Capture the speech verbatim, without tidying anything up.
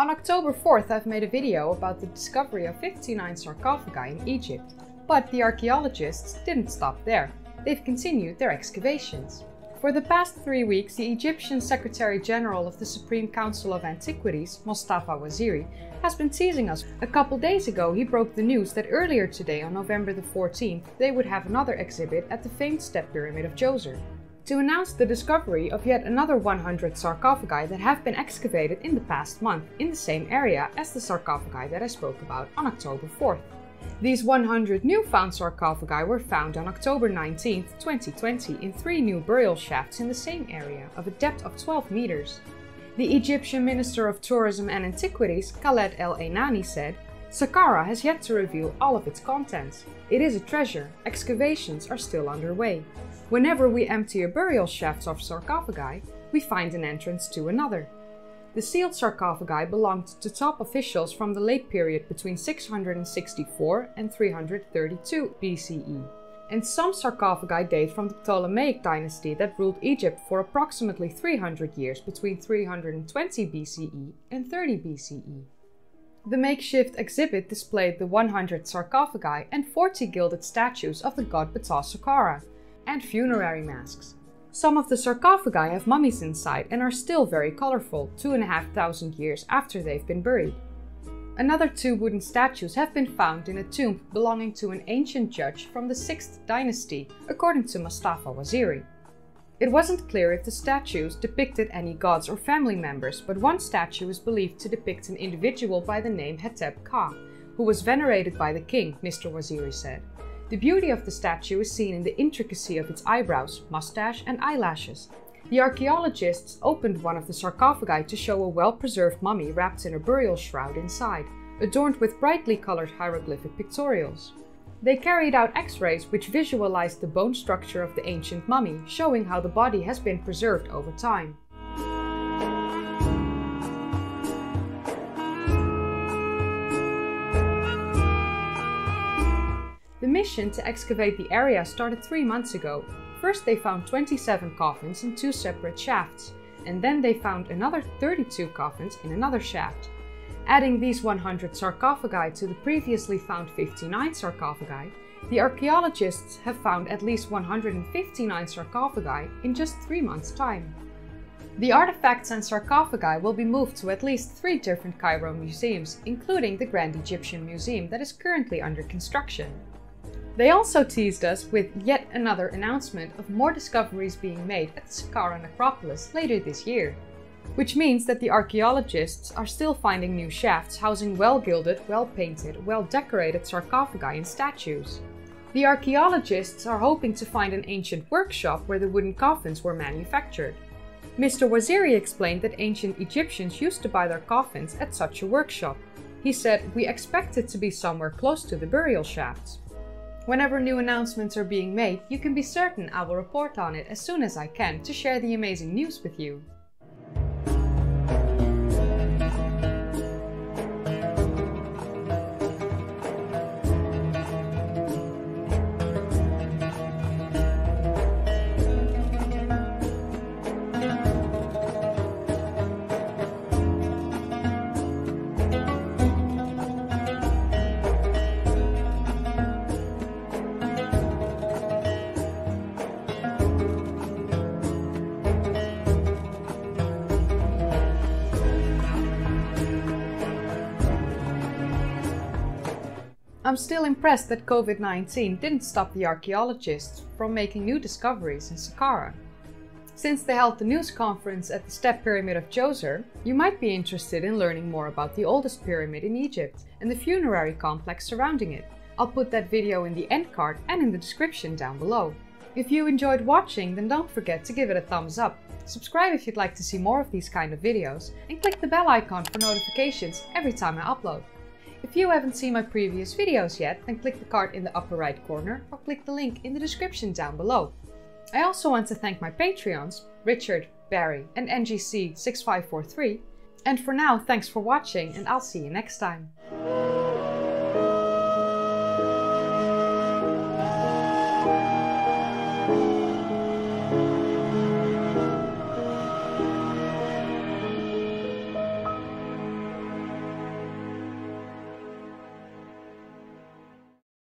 On October fourth, I've made a video about the discovery of fifty-nine sarcophagi in Egypt, but the archaeologists didn't stop there. They've continued their excavations. For the past three weeks, the Egyptian Secretary General of the Supreme Council of Antiquities, Mostafa Waziri, has been teasing us. A couple days ago, he broke the news that earlier today, on November the fourteenth, they would have another exhibit at the famed step pyramid of Djoser, to announce the discovery of yet another one hundred sarcophagi that have been excavated in the past month in the same area as the sarcophagi that I spoke about on October fourth. These one hundred newfound sarcophagi were found on October nineteenth, twenty twenty in three new burial shafts in the same area of a depth of twelve meters. The Egyptian Minister of Tourism and Antiquities, Khaled El-Enany, said, "Saqqara has yet to reveal all of its contents. It is a treasure. Excavations are still underway. Whenever we empty a burial shaft of sarcophagi, we find an entrance to another." The sealed sarcophagi belonged to top officials from the late period between six hundred sixty-four and three hundred thirty-two B C E, and some sarcophagi date from the Ptolemaic dynasty that ruled Egypt for approximately three hundred years between three hundred twenty B C E and thirty B C E. The makeshift exhibit displayed the one hundred sarcophagi and forty gilded statues of the god Ptah Saqqara, and funerary masks. Some of the sarcophagi have mummies inside and are still very colorful, two and a half thousand years after they've been buried. Another two wooden statues have been found in a tomb belonging to an ancient judge from the sixth dynasty, according to Mostafa Waziri. It wasn't clear if the statues depicted any gods or family members, but one statue is believed to depict an individual by the name Heteb Ka, who was venerated by the king, Mister Waziri said. The beauty of the statue is seen in the intricacy of its eyebrows, mustache and eyelashes. The archaeologists opened one of the sarcophagi to show a well-preserved mummy wrapped in a burial shroud inside, adorned with brightly colored hieroglyphic pictorials. They carried out x-rays which visualized the bone structure of the ancient mummy, showing how the body has been preserved over time. The mission to excavate the area started three months ago. First they found twenty-seven coffins in two separate shafts, and then they found another thirty-two coffins in another shaft. Adding these one hundred sarcophagi to the previously found fifty-nine sarcophagi, the archaeologists have found at least one hundred fifty-nine sarcophagi in just three months' time. The artifacts and sarcophagi will be moved to at least three different Cairo museums, including the Grand Egyptian Museum that is currently under construction. They also teased us with yet another announcement of more discoveries being made at the Saqqara Necropolis later this year, which means that the archaeologists are still finding new shafts housing well-gilded, well-painted, well-decorated sarcophagi and statues. The archaeologists are hoping to find an ancient workshop where the wooden coffins were manufactured. Mister Waziri explained that ancient Egyptians used to buy their coffins at such a workshop. He said, "We expect it to be somewhere close to the burial shafts." Whenever new announcements are being made, you can be certain I will report on it as soon as I can to share the amazing news with you. I'm still impressed that COVID nineteen didn't stop the archaeologists from making new discoveries in Saqqara. Since they held the news conference at the Step Pyramid of Djoser, you might be interested in learning more about the oldest pyramid in Egypt and the funerary complex surrounding it. I'll put that video in the end card and in the description down below. If you enjoyed watching, then don't forget to give it a thumbs up. Subscribe if you'd like to see more of these kind of videos, and click the bell icon for notifications every time I upload. If you haven't seen my previous videos yet, then click the card in the upper right corner or click the link in the description down below. I also want to thank my Patreons, Richard, Barry and N G C six five four three. And for now, thanks for watching and I'll see you next time.